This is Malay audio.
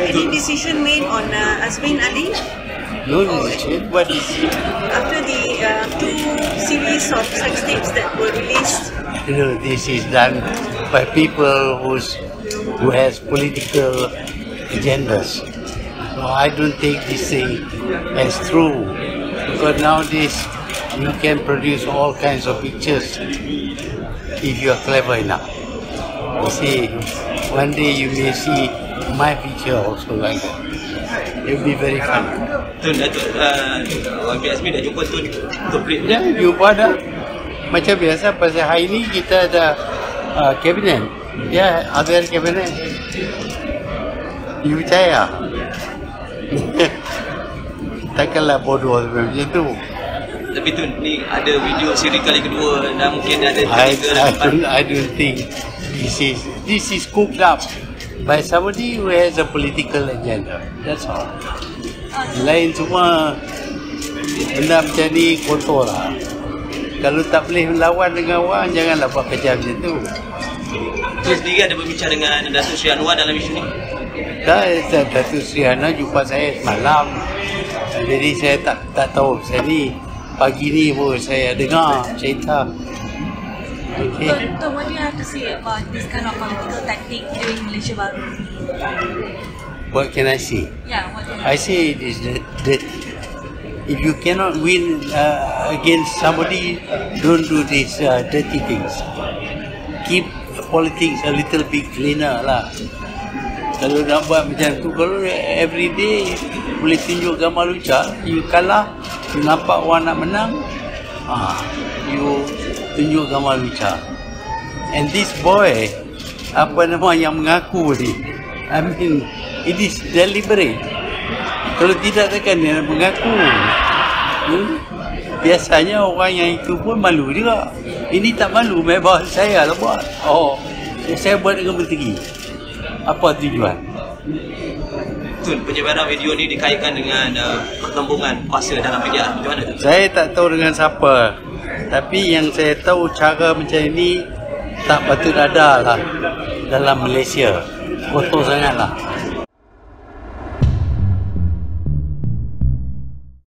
Any decision made on Azmin Ali? No decision. What is it? After the two series of sex tapes that were released? You know, this is done by people who has political agendas. So I don't take this thing as true, because nowadays you can produce all kinds of pictures if you are clever enough. You see, one day you may see my picture also like that. It will be very funny. Tun, Azmin dah jumpa Tun untuk break. Ya, jumpa dah. Macam biasa, pasal hari ni kita ada kabinet. Ya, ada kabinet. You percaya? Takkanlah bodoh macam tu. Tapi Tun, ni ada video siri kali kedua dan mungkin ada kali ke-8. I don't think this is cooked up by somebody who has a political agenda. That's all. Lain semua benda macam ni kotor lah. Kalau tak boleh melawan dengan orang, janganlah buat kerja macam tu. Tun sendiri ada berbicara dengan Datuk Sri Anwar dalam isu ni? Tak, Datuk Sri Anwar jumpa saya semalam. Jadi saya tak tahu saya ni. Pagi ni pun saya dengar cerita. Okay. So what do you have to say about this kind of political tactic during Malaysia Baru? What can I say? Yeah, what can I say? I say it is that if you cannot win against somebody, don't do these dirty things. Keep politics a little bit cleaner lah. Kalau nak buat macam tu, kalau every day boleh tunjuk gambar lucah, you kalah. You nampak orang nak menang, you tunjuk gambar lucah. And this boy, yang mengaku ni, I mean, it is deliberate. Kalau tidak takkan dia mengaku. Biasanya orang yang itu pun malu juga. Ini tak malu, memang saya lah buat. Oh, saya buat dengan menteri. Apa tujuan? Tun, penyebaran video ni dikaitkan dengan pertembungan kuasa dalam kerajaan. Macam mana tu? Saya tak tahu dengan siapa. Tapi yang saya tahu cara macam ini tak patut ada lah dalam Malaysia. Kotor sangat lah.